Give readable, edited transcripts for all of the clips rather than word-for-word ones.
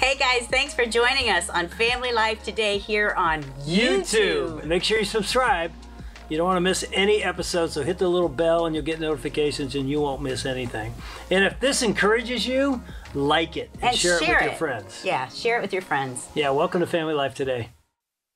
Hey guys, thanks for joining us on Family Life Today here on YouTube. Make sure you subscribe. You don't want to miss any episodes, so hit the little bell and you'll get notifications and you won't miss anything. And if this encourages you, like it and share it with your friends. Yeah, share it with your friends. Yeah, welcome to Family Life Today.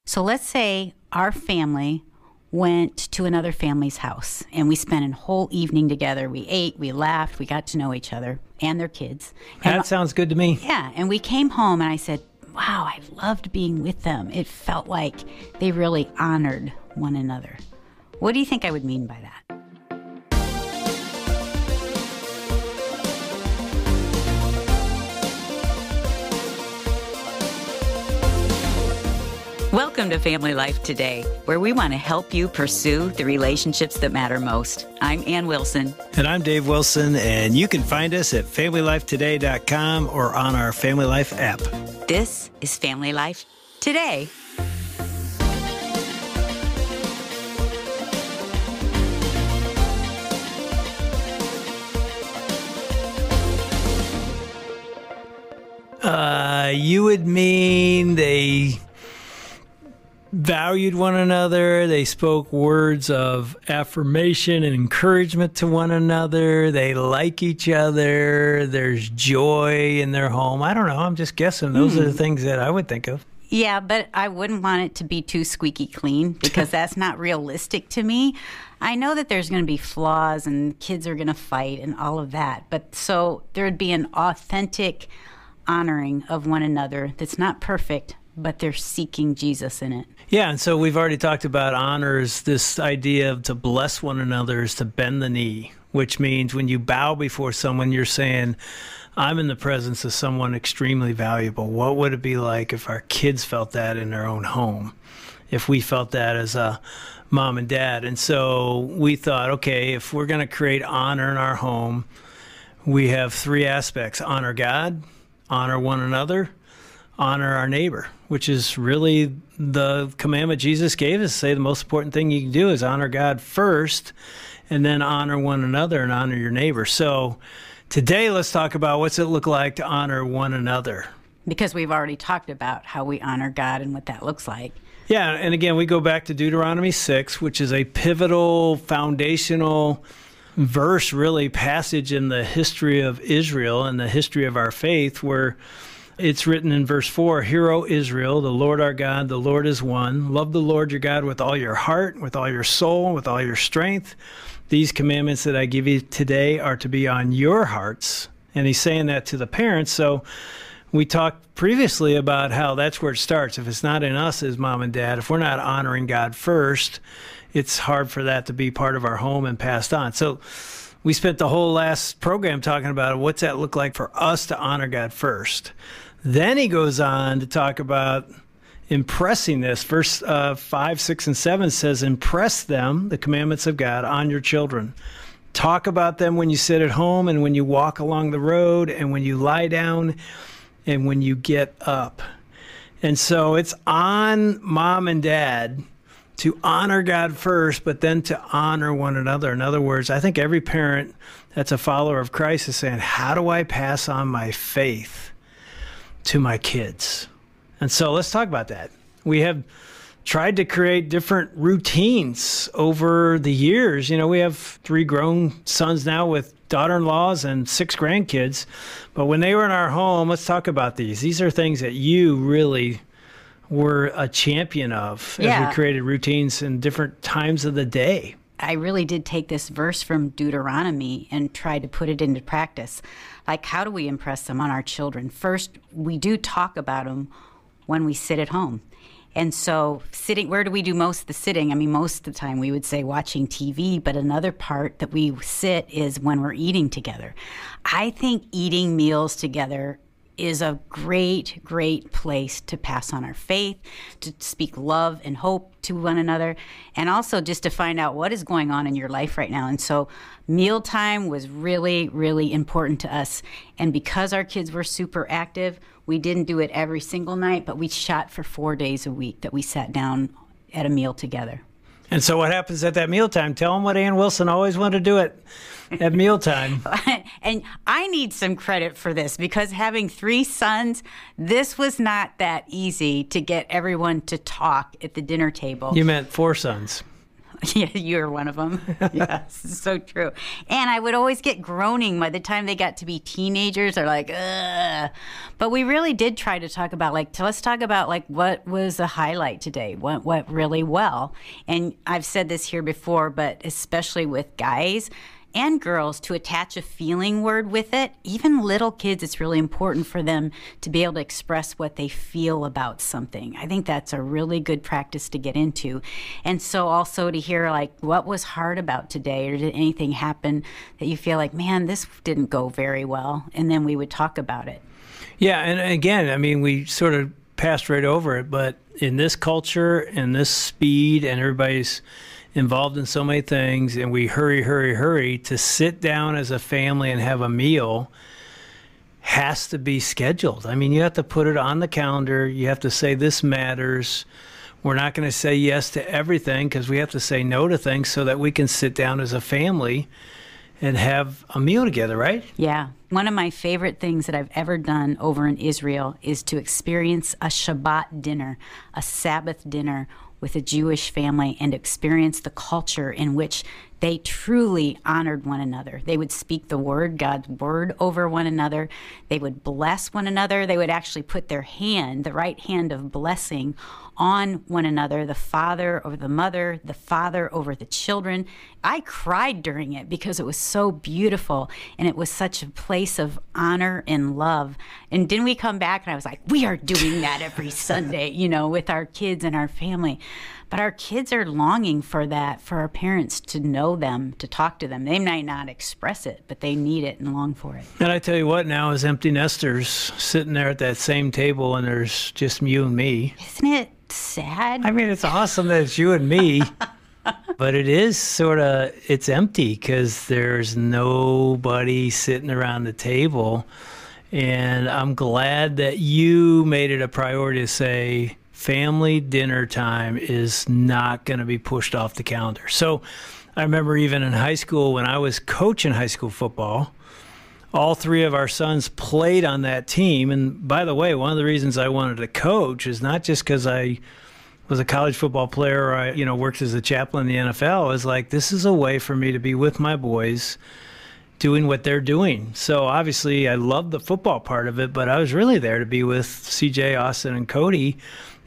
So let's say our family went to another family's house and we spent a whole evening together. We ate, we laughed, we got to know each other and their kids. And that sounds good to me. Yeah, and we came home and I said, wow, I loved being with them. It felt like they really honored one another. What do you think I would mean by that? Welcome to Family Life Today, where we want to help you pursue the relationships that matter most. I'm Ann Wilson. And I'm Dave Wilson, and you can find us at FamilyLifeToday.com or on our Family Life app. This is Family Life Today. You would mean they valued one another, they spoke words of affirmation and encouragement to one another, they like each other, there's joy in their home. I don't know, I'm just guessing. Those are the things that I would think of. Yeah, but I wouldn't want it to be too squeaky clean because that's not realistic to me. I know that there's going to be flaws and kids are going to fight and all of that, but so there would be an authentic honoring of one another that's not perfect, but they're seeking Jesus in it. Yeah, and so we've already talked about honors, this idea of to bless one another is to bend the knee, which means when you bow before someone, you're saying, I'm in the presence of someone extremely valuable. What would it be like if our kids felt that in their own home? If we felt that as a mom and dad? And so we thought, okay, if we're going to create honor in our home, we have three aspects: honor God, honor one another, honor our neighbor, which is really the commandment Jesus gave us. Say the most important thing you can do is honor God first, and then honor one another and honor your neighbor. So today let's talk about what's it look like to honor one another. Because we've already talked about how we honor God and what that looks like. Yeah, and again, we go back to Deuteronomy 6, which is a pivotal, foundational verse, really passage in the history of Israel and the history of our faith, where it's written in verse 4, Hear, O Israel, the Lord our God, the Lord is one. Love the Lord your God with all your heart, with all your soul, with all your strength. These commandments that I give you today are to be on your hearts. And he's saying that to the parents. So we talked previously about how that's where it starts. If it's not in us as mom and dad, if we're not honoring God first, it's hard for that to be part of our home and passed on. So we spent the whole last program talking about what's that look like for us to honor God first. Then he goes on to talk about impressing this. Verse 5, 6, and 7 says, Impress them, the commandments of God, on your children. Talk about them when you sit at home and when you walk along the road and when you lie down and when you get up. And so it's on mom and dad to honor God first, but then to honor one another. In other words, I think every parent that's a follower of Christ is saying, how do I pass on my faith to my kids? And so let's talk about that. We have tried to create different routines over the years. You know, we have three grown sons now with daughter-in-laws and 6 grandkids. But when they were in our home, let's talk about these. These are things that you really were a champion of as we created routines in different times of the day. I really did take this verse from Deuteronomy and try to put it into practice. Like, how do we impress them on our children? First, we do talk about them when we sit at home. And so sitting, where do we do most of the sitting? I mean, most of the time we would say watching TV, but another part that we sit is when we're eating together. I think eating meals together is a great, great place to pass on our faith, to speak love and hope to one another, and also just to find out what is going on in your life right now. And so mealtime was really, really important to us. And because our kids were super active, we didn't do it every single night, but we shot for 4 days a week that we sat down at a meal together. And so what happens at that mealtime? Tell them what Ann Wilson always wanted to do at mealtime. And I need some credit for this, because having three sons, this was not that easy to get everyone to talk at the dinner table. You meant four sons. Yeah, you're one of them. Yes, it's so true. And I would always get groaning by the time they got to be teenagers. They're like, ugh. But we really did try to talk about, like, let's talk about, like, what was the highlight today? What went really well? And I've said this here before, but especially with guys and girls, to attach a feeling word with it. Even little kids, it's really important for them to be able to express what they feel about something. I think that's a really good practice to get into. And so also to hear, like, what was hard about today, or did anything happen that you feel like, man, this didn't go very well? And then we would talk about it. Yeah, and again, I mean, we sort of passed right over it, but in this culture and this speed, and everybody's involved in so many things, and we hurry, to sit down as a family and have a meal has to be scheduled. I mean, you have to put it on the calendar. You have to say, this matters. We're not going to say yes to everything, because we have to say no to things so that we can sit down as a family and have a meal together, right? Yeah. One of my favorite things that I've ever done over in Israel is to experience a Shabbat dinner, a Sabbath dinner, with a Jewish family, and experience the culture in which they truly honored one another. They would speak the word, God's word, over one another. They would bless one another. They would actually put their hand, the right hand of blessing, on one another, the father over the mother, the father over the children. I cried during it because it was so beautiful, and it was such a place of honor and love. And didn't we come back and I was like, we are doing that every Sunday, you know, with our kids and our family. But our kids are longing for that, for our parents to know them, to talk to them. They might not express it, but they need it and long for it. And I tell you what, now as empty nesters, sitting there at that same table, and there's just you and me. Isn't it sad? I mean, it's awesome that it's you and me, but it is sort of, it's empty, because there's nobody sitting around the table. And I'm glad that you made it a priority to say, family dinner time is not going to be pushed off the calendar. So I remember even in high school, when I was coaching high school football, all three of our sons played on that team. And by the way, one of the reasons I wanted to coach is not just because I was a college football player, or I, you know, worked as a chaplain in the NFL. Is like, this is a way for me to be with my boys doing what they're doing. So obviously I loved the football part of it, but I was really there to be with CJ, Austin, and Cody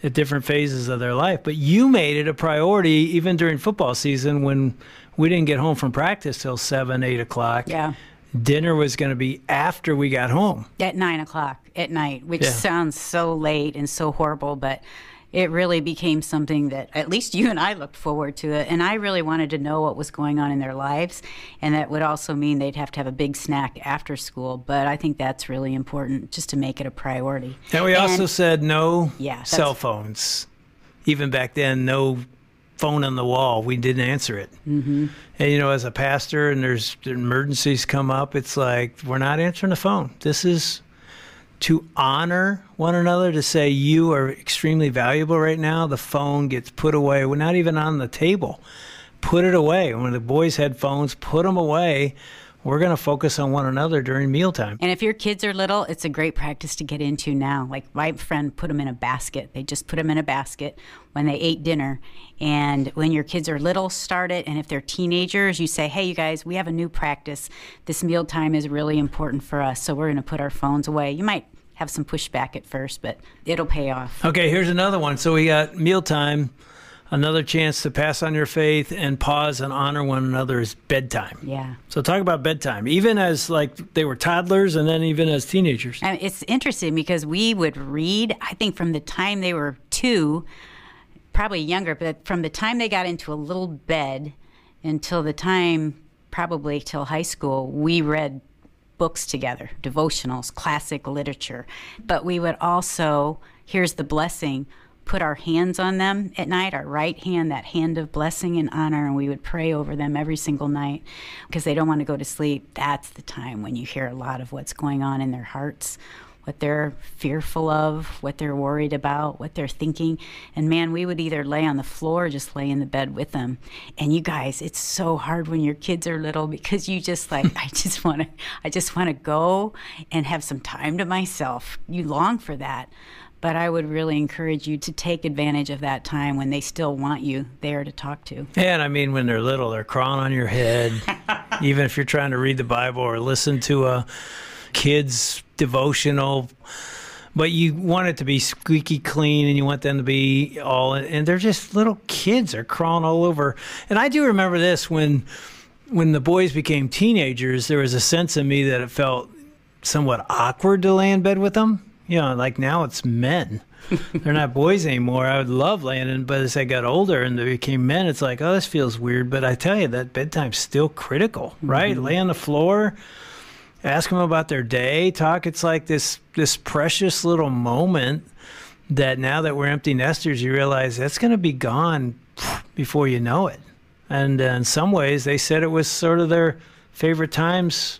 at different phases of their life. But you made it a priority even during football season, when we didn't get home from practice till 7, 8 o'clock. Yeah. Dinner was going to be after we got home. At 9 o'clock at night, which sounds so late and so horrible, but it really became something that at least you and I looked forward to it. And I really wanted to know what was going on in their lives. And that would also mean they'd have to have a big snack after school. But I think that's really important, just to make it a priority. And we also said no cell phones. Even back then, no phone on the wall. We didn't answer it. Mm-hmm. And, you know, as a pastor, and there's emergencies come up, it's like, we're not answering the phone. This is to honor one another, to say you are extremely valuable right now. The phone gets put away. We're not even on the table. Put it away. When the boys had phones, put them away. We're going to focus on one another during mealtime. And if your kids are little, it's a great practice to get into now. Like my friend put them in a basket. They just put them in a basket when they ate dinner. And when your kids are little, start it. And if they're teenagers, you say, hey, you guys, we have a new practice. This mealtime is really important for us, so we're going to put our phones away. You might have some pushback at first, but it'll pay off. Okay, here's another one. So we got mealtime. Another chance to pass on your faith and pause and honor one another is bedtime. Yeah. So talk about bedtime, even as like they were toddlers and then even as teenagers. And it's interesting because we would read, I think from the time they were 2, probably younger, but from the time they got into a little bed until the time, probably till high school, we read books together, devotionals, classic literature. But we would also, here's the blessing, put our hands on them at night, our right hand, that hand of blessing and honor, and we would pray over them every single night because they don't want to go to sleep. That's the time when you hear a lot of what's going on in their hearts, what they're fearful of, what they're worried about, what they're thinking. And man, we would either lay on the floor or just lay in the bed with them. And you guys, it's so hard when your kids are little, because you just like, I just want to go and have some time to myself. You long for that. But I would really encourage you to take advantage of that time when they still want you there to talk to. And I mean, when they're little, they're crawling on your head. Even if you're trying to read the Bible or listen to a kid's devotional, but you want it to be squeaky clean, and you want them to be all, and they're just little kids, are crawling all over. And I do remember this, when the boys became teenagers, there was a sense in me that it felt somewhat awkward to lay in bed with them. You know, like now it's men. They're not boys anymore. I would love laying in, but as I got older and they became men, it's like, oh, this feels weird. But I tell you, that bedtime's still critical, right? Mm-hmm. Lay on the floor, ask them about their day, talk. It's like this precious little moment that now that we're empty nesters, you realize that's going to be gone before you know it. And in some ways, they said it was sort of their favorite times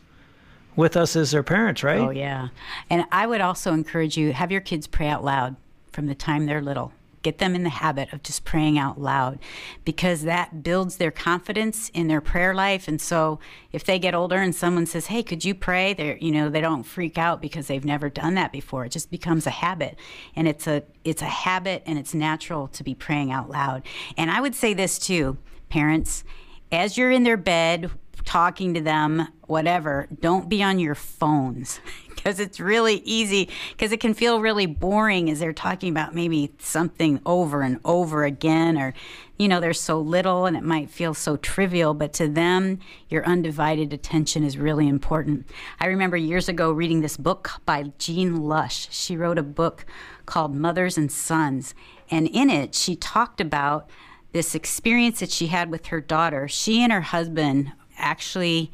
with us as their parents, right? Oh, yeah. And I would also encourage you, have your kids pray out loud from the time they're little. Get them in the habit of just praying out loud, because that builds their confidence in their prayer life. And so if they get older and someone says, hey, could you pray? They don't freak out because they've never done that before. It just becomes a habit. And it's a habit, and it's natural to be praying out loud. And I would say this too, parents, as you're in their bed, talking to them, whatever, don't be on your phones, because it's really easy, because it can feel really boring as they're talking about maybe something over and over again, or, you know, they're so little and it might feel so trivial, but to them, your undivided attention is really important. I remember years ago reading this book by Jean Lush. She wrote a book called Mothers and Sons, and in it, she talked about this experience that she had with her daughter. She and her husband actually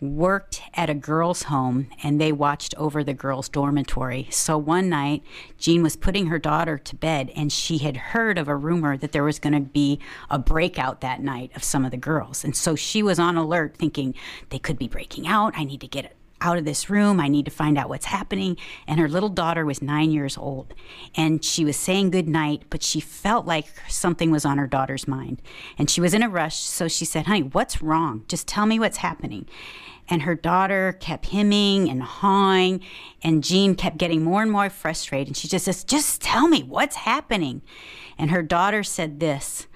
worked at a girls' home, and they watched over the girls' dormitory. So one night, Jean was putting her daughter to bed, and she had heard of a rumor that there was going to be a breakout that night of some of the girls. And so she was on alert, thinking, they could be breaking out. I need to get out of this room. I need to find out what's happening. And her little daughter was 9 years old, and she was saying good night, but she felt like something was on her daughter's mind, and she was in a rush. So she said, honey, what's wrong? Just tell me what's happening. And her daughter kept hemming and hawing, and Jean kept getting more and more frustrated. And she just says, just tell me what's happening. And her daughter said this,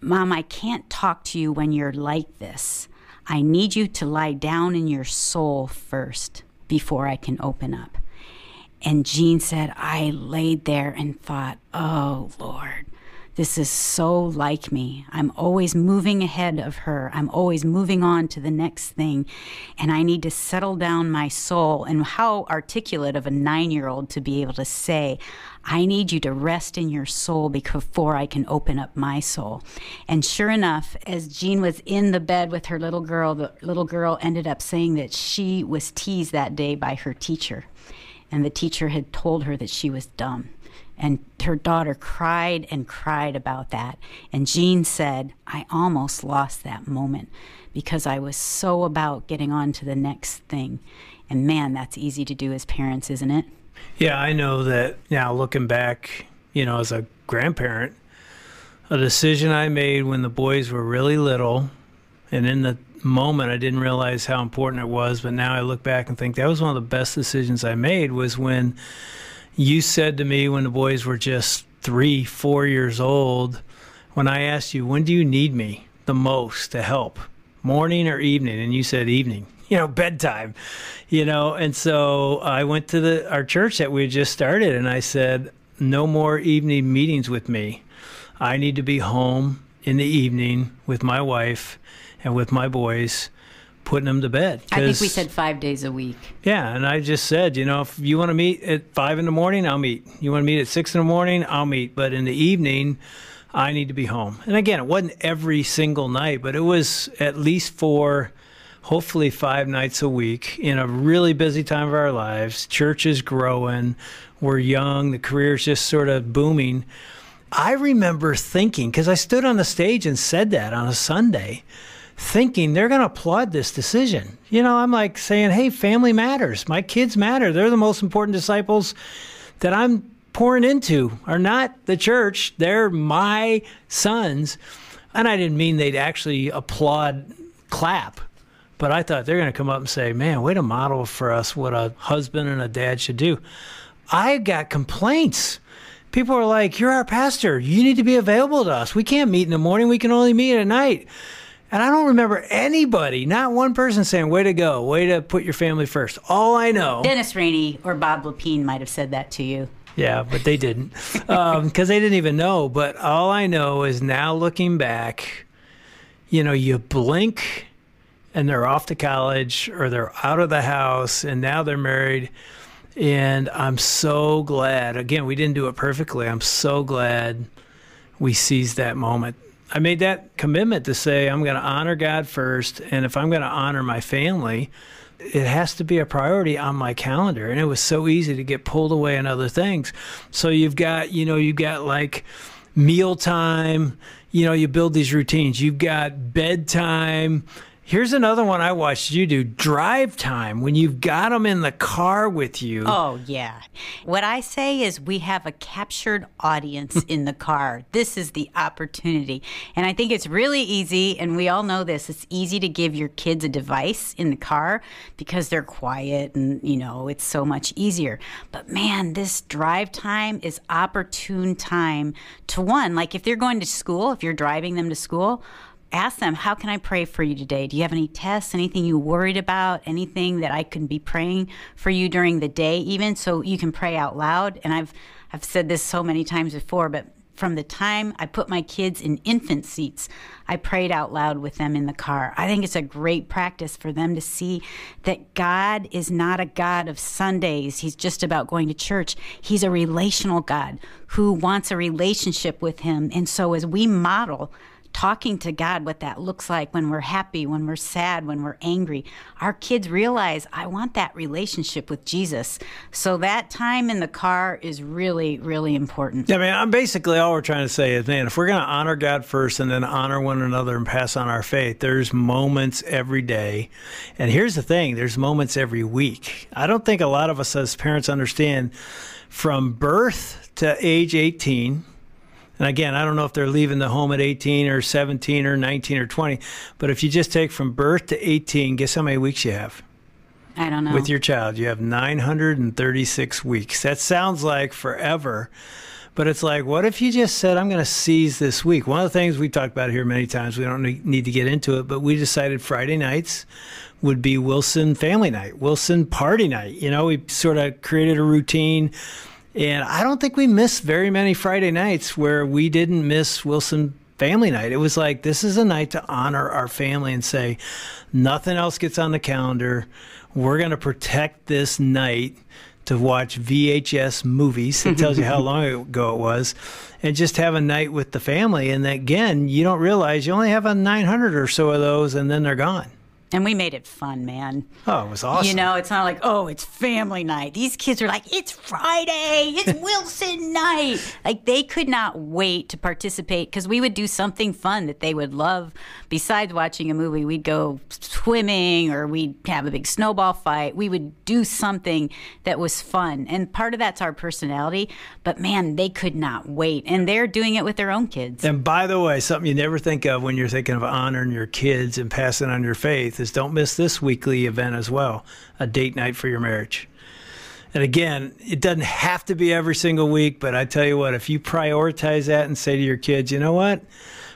Mom, I can't talk to you when you're like this. I need you to lie down in your soul first before I can open up. And Jean said, I laid there and thought, oh, Lord, this is so like me. I'm always moving ahead of her. I'm always moving on to the next thing. And I need to settle down my soul. And how articulate of a 9-year-old to be able to say, I need you to rest in your soul before I can open up my soul. And sure enough, as Jean was in the bed with her little girl, the little girl ended up saying that she was teased that day by her teacher. And the teacher had told her that she was dumb. And her daughter cried and cried about that. And Jean said, I almost lost that moment because I was so about getting on to the next thing. And man, that's easy to do as parents, isn't it? Yeah, I know that now looking back, you know, as a grandparent, a decision I made when the boys were really little, and in the moment I didn't realize how important it was, but now I look back and think that was one of the best decisions I made, was when you said to me when the boys were just 3, 4 years old, when I asked you, when do you need me the most to help, morning or evening? And you said evening. You know, bedtime, you know. And so I went to our church that we had just started, and I said, no more evening meetings with me. I need to be home in the evening with my wife and with my boys, putting them to bed. I think we said 5 days a week. Yeah, and I just said, you know, if you want to meet at 5 in the morning, I'll meet. You want to meet at 6 in the morning, I'll meet. But in the evening, I need to be home. And again, it wasn't every single night, but it was at least 4, hopefully 5 nights a week in a really busy time of our lives. Church is growing. We're young. The career is just sort of booming. I remember thinking, because I stood on the stage and said that on a Sunday, thinking they're going to applaud this decision. You know, I'm like saying, hey, family matters. My kids matter. They're the most important disciples that I'm pouring into are not the church. They're my sons. And I didn't mean they'd actually applaud, clap. But I thought they're going to come up and say, man, way to model for us what a husband and a dad should do. I got complaints. People are like, you're our pastor. You need to be available to us. We can't meet in the morning. We can only meet at night. And I don't remember anybody, not one person saying, way to go, way to put your family first. All I know. Dennis Rainey or Bob Lepine might have said that to you. Yeah, but they didn't because they didn't even know. But all I know is now looking back, you know, you blink and they're off to college or they're out of the house and now they're married. And I'm so glad. Again, we didn't do it perfectly. I'm so glad we seized that moment. I made that commitment to say I'm going to honor God first, and if I'm going to honor my family, it has to be a priority on my calendar. And it was so easy to get pulled away in other things. So you've got, you know, you've got like mealtime, you know, you build these routines. You've got bedtime. Here's another one I watched you do, drive time, when you've got them in the car with you. Oh, yeah. What I say is we have a captured audience in the car. This is the opportunity. And I think it's really easy, and we all know this, it's easy to give your kids a device in the car because they're quiet and, you know, it's so much easier. But, man, this drive time is opportune time to, one, like if they're going to school, if you're driving them to school, ask them, how can I pray for you today? Do you have any tests, anything you worried about, anything that I can be praying for you during the day even? So you can pray out loud. And I've said this so many times before, but from the time I put my kids in infant seats, I prayed out loud with them in the car. I think it's a great practice for them to see that God is not a God of Sundays. He's just about going to church. He's a relational God who wants a relationship with him. And so as we model talking to God, what that looks like when we're happy, when we're sad, when we're angry. Our kids realize, I want that relationship with Jesus. So that time in the car is really, really important. Yeah, I mean, I'm basically all we're trying to say is, man, if we're going to honor God first and then honor one another and pass on our faith, there's moments every day. And here's the thing, there's moments every week. I don't think a lot of us as parents understand from birth to age 18, and again, I don't know if they're leaving the home at 18 or 17 or 19 or 20, but if you just take from birth to 18, guess how many weeks you have? I don't know. With your child, you have 936 weeks. That sounds like forever, but it's like, what if you just said, I'm going to seize this week? One of the things we've talked about here many times, we don't need to get into it, but we decided Friday nights would be Wilson family night, Wilson party night. You know, we sort of created a routine. And I don't think we missed very many Friday nights where we didn't miss Wilson family night. It was like, this is a night to honor our family and say, nothing else gets on the calendar. We're going to protect this night to watch VHS movies. It tells you how long ago it was. And just have a night with the family. And again, you don't realize you only have a 900 or so of those, and then they're gone. And we made it fun, man. Oh, it was awesome. You know, it's not like, oh, it's family night. These kids are like, it's Friday, it's Wilson night. Like, they could not wait to participate because we would do something fun that they would love. Besides watching a movie, we'd go swimming or we'd have a big snowball fight. We would do something that was fun. And part of that's our personality. But, man, they could not wait. And they're doing it with their own kids. And, by the way, something you never think of when you're thinking of honoring your kids and passing on your faith is don't miss this weekly event as well, a date night for your marriage. And again, it doesn't have to be every single week, but I tell you what, if you prioritize that and say to your kids, you know what,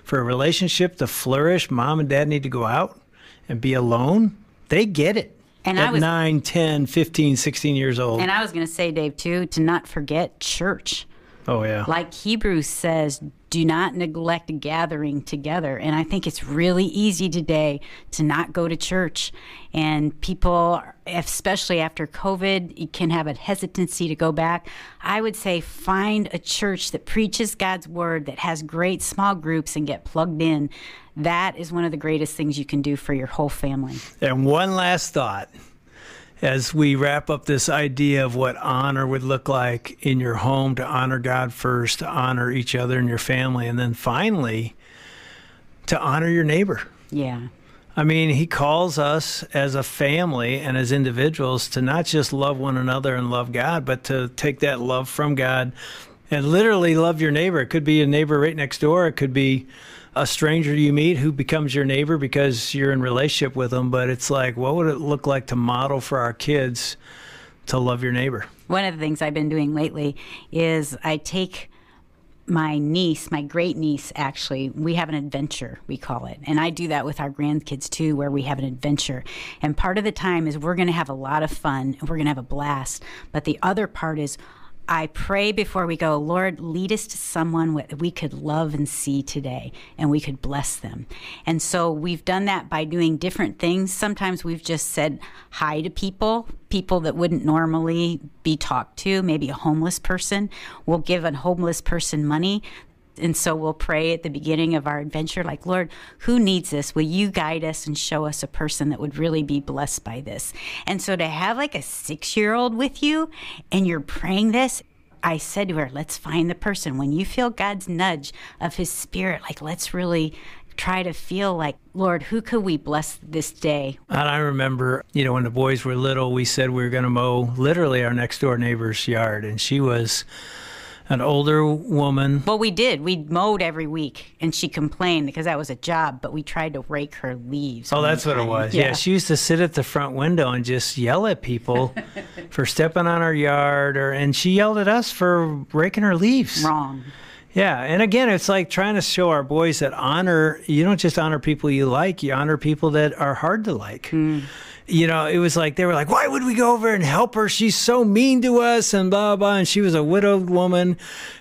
for a relationship to flourish, mom and dad need to go out and be alone, they get it. And I was 9, 10, 15, 16 years old. And I was going to say, Dave, too, to not forget church. Oh, yeah. Like Hebrews says, do not neglect gathering together. And I think it's really easy today to not go to church. And people, especially after COVID, you can have a hesitancy to go back. I would say find a church that preaches God's word, that has great small groups, and get plugged in. That is one of the greatest things you can do for your whole family. And one last thought. As we wrap up this idea of what honor would look like in your home, to honor God first, to honor each other and your family, and then finally, to honor your neighbor. Yeah. I mean, he calls us as a family and as individuals to not just love one another and love God, but to take that love from God and literally love your neighbor. It could be a neighbor right next door. It could be a stranger you meet who becomes your neighbor because you're in relationship with them. But it's like, what would it look like to model for our kids to love your neighbor? One of the things I've been doing lately is I take my niece, my great niece, actually, we have an adventure, we call it. And I do that with our grandkids too, where we have an adventure. And part of the time is we're going to have a lot of fun. And we're going to have a blast. But the other part is I pray before we go, Lord, lead us to someone we could love and see today, and we could bless them. And so we've done that by doing different things. Sometimes we've just said hi to people that wouldn't normally be talked to. Maybe a homeless person. We'll give a homeless person money. And so we'll pray at the beginning of our adventure, like, Lord, who needs this? Will you guide us and show us a person that would really be blessed by this? And so to have like a 6-year-old with you and you're praying this, I said to her, let's find the person. When you feel God's nudge of his spirit, like, let's really try to feel like, Lord, who could we bless this day? And I remember, you know, when the boys were little, we said we were going to mow literally our next door neighbor's yard. And she was an older woman. Well, we did. We mowed every week, and she complained because that was a job, but we tried to rake her leaves. Oh, that's what it was. Yeah. She used to sit at the front window and just yell at people for stepping on our yard, and she yelled at us for raking her leaves. Wrong. Yeah, and again, it's like trying to show our boys that honor, you don't just honor people you like, you honor people that are hard to like. Mm. You know, it was like, they were like, why would we go over and help her? She's so mean to us and blah, blah. And she was a widowed woman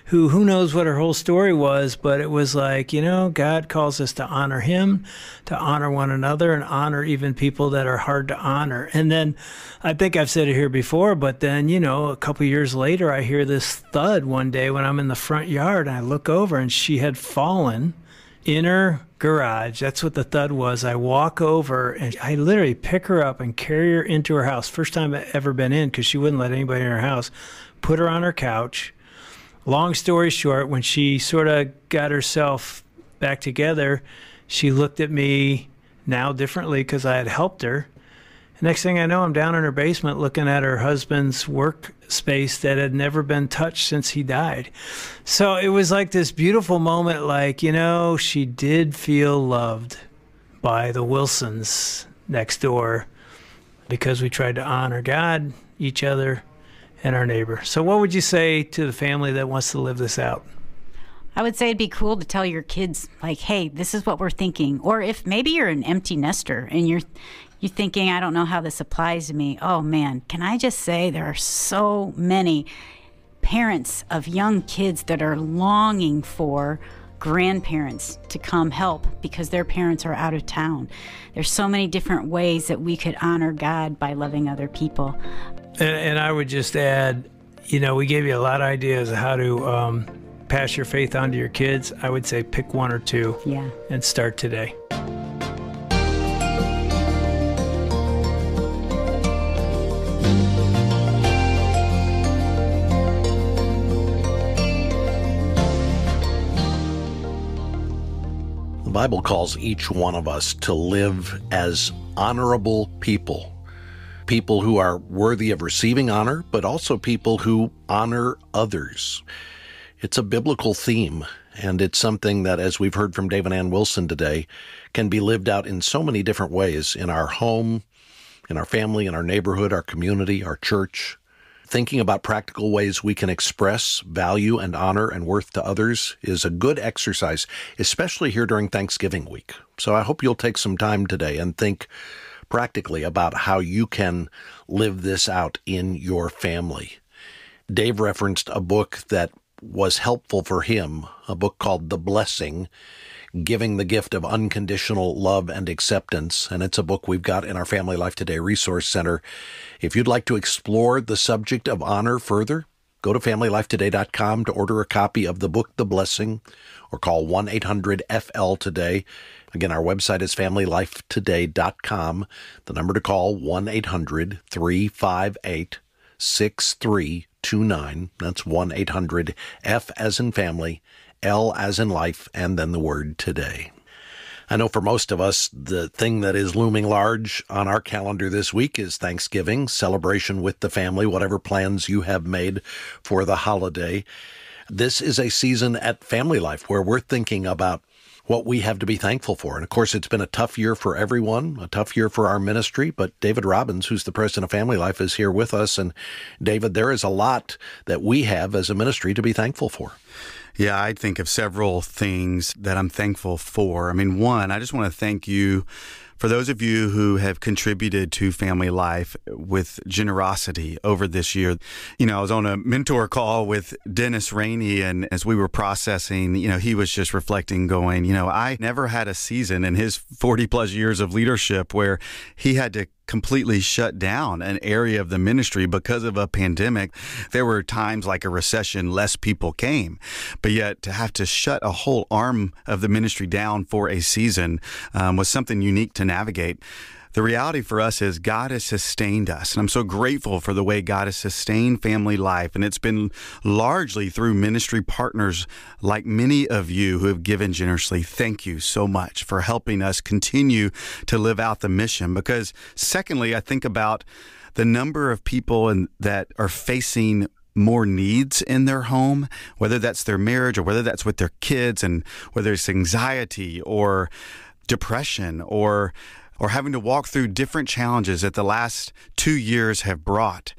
who knows what her whole story was. But it was like, you know, God calls us to honor him, to honor one another, and honor even people that are hard to honor. And then I think I've said it here before, but then, you know, a couple of years later, I hear this thud one day when I'm in the front yard, and I look over and she had fallen in her garage. That's what the thud was. I walk over and I literally pick her up and carry her into her house. First time I've ever been in, because she wouldn't let anybody in her house. Put her on her couch. Long story short, when she sort of got herself back together, she looked at me now differently because I had helped her. Next thing I know, I'm down in her basement looking at her husband's work space that had never been touched since he died. So it was like this beautiful moment, like, you know, she did feel loved by the Wilsons next door because we tried to honor God, each other, and our neighbor. So what would you say to the family that wants to live this out? I would say it'd be cool to tell your kids, like, hey, this is what we're thinking. Or if maybe you're an empty nester and you're thinking, I don't know how this applies to me. Oh, man, can I just say there are so many parents of young kids that are longing for grandparents to come help because their parents are out of town. There's so many different ways that we could honor God by loving other people. And I would just add, you know, we gave you a lot of ideas of how to pass your faith on to your kids. I would say pick one or two, yeah, and start today. The Bible calls each one of us to live as honorable people, people who are worthy of receiving honor, but also people who honor others. It's a biblical theme, and it's something that, as we've heard from Dave and Ann Wilson today, can be lived out in so many different ways in our home, in our family, in our neighborhood, our community, our church. Thinking about practical ways we can express value and honor and worth to others is a good exercise, especially here during Thanksgiving week. So I hope you'll take some time today and think practically about how you can live this out in your family. Dave referenced a book that was helpful for him, a book called The Blessing, Giving the Gift of Unconditional Love and Acceptance, and it's a book we've got in our Family Life Today Resource Center. If you'd like to explore the subject of honor further, go to FamilyLifeToday.com to order a copy of the book, The Blessing, or call 1-800-FL-TODAY. Again, our website is FamilyLifeToday.com. The number to call, 1-800-358-6329. That's 1-800-F as in family, L as in life, and then the word today. I know for most of us, the thing that is looming large on our calendar this week is Thanksgiving, celebration with the family, whatever plans you have made for the holiday. This is a season at Family Life where we're thinking about what we have to be thankful for. And of course, it's been a tough year for everyone, a tough year for our ministry, but David Robbins, who's the president of Family Life, is here with us. And David, there is a lot that we have as a ministry to be thankful for. Yeah, I think of several things that I'm thankful for. I mean, one, I just want to thank you for those of you who have contributed to Family Life with generosity over this year. You know, I was on a mentor call with Dennis Rainey, and as we were processing, you know, he was just reflecting going, you know, I never had a season in his 40 plus years of leadership where he had to completely shut down an area of the ministry because of a pandemic. There were times like a recession, less people came, but yet to have to shut a whole arm of the ministry down for a season was something unique to navigate. The reality for us is God has sustained us, and I'm so grateful for the way God has sustained Family Life, and it's been largely through ministry partners like many of you who have given generously. Thank you so much for helping us continue to live out the mission, because secondly, I think about the number of people that are facing more needs in their home, whether that's their marriage or whether that's with their kids, and whether it's anxiety or depression or having to walk through different challenges that the last 2 years have brought.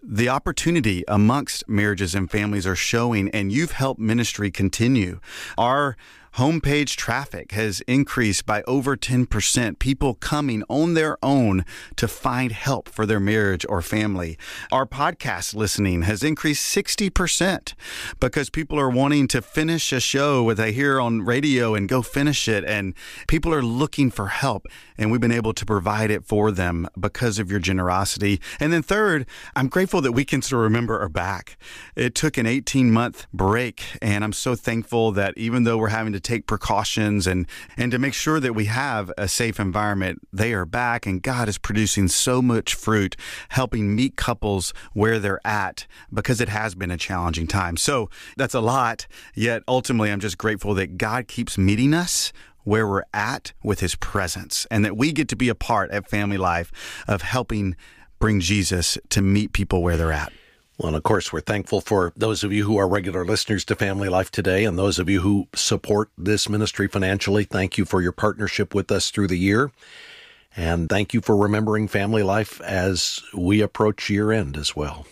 The opportunity amongst marriages and families are showing, and you've helped ministry continue. Our homepage traffic has increased by over 10%, people coming on their own to find help for their marriage or family. Our podcast listening has increased 60% because people are wanting to finish a show that they hear on radio and go finish it, and people are looking for help, and we've been able to provide it for them because of your generosity. And then third, I'm grateful that Weekends to Remember are back. It took an 18-month break, and I'm so thankful that even though we're having to take precautions and to make sure that we have a safe environment, they are back, and God is producing so much fruit, helping meet couples where they're at, because it has been a challenging time. So that's a lot, yet ultimately I'm just grateful that God keeps meeting us where we're at with His presence, and that we get to be a part at Family Life of helping bring Jesus to meet people where they're at. Well, and of course, we're thankful for those of you who are regular listeners to Family Life Today, and those of you who support this ministry financially. Thank you for your partnership with us through the year. And thank you for remembering Family Life as we approach year end as well.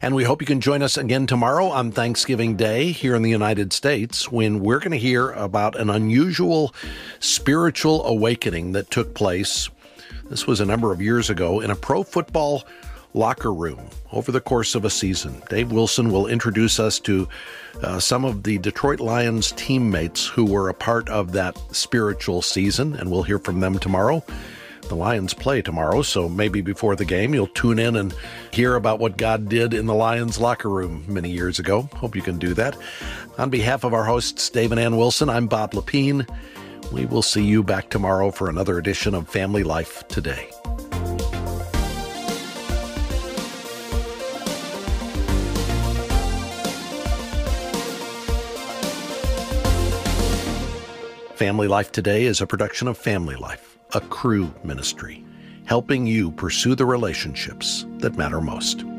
And we hope you can join us again tomorrow on Thanksgiving Day here in the United States, when we're going to hear about an unusual spiritual awakening that took place. This was a number of years ago in a pro football locker room over the course of a season. Dave Wilson will introduce us to some of the Detroit Lions teammates who were a part of that spiritual season, and we'll hear from them tomorrow. The Lions play tomorrow, so maybe before the game you'll tune in and hear about what God did in the Lions locker room many years ago. Hope you can do that. On behalf of our hosts, Dave and Ann Wilson, I'm Bob Lepine. We will see you back tomorrow for another edition of Family Life Today. Family Life Today is a production of Family Life, a Cru ministry, helping you pursue the relationships that matter most.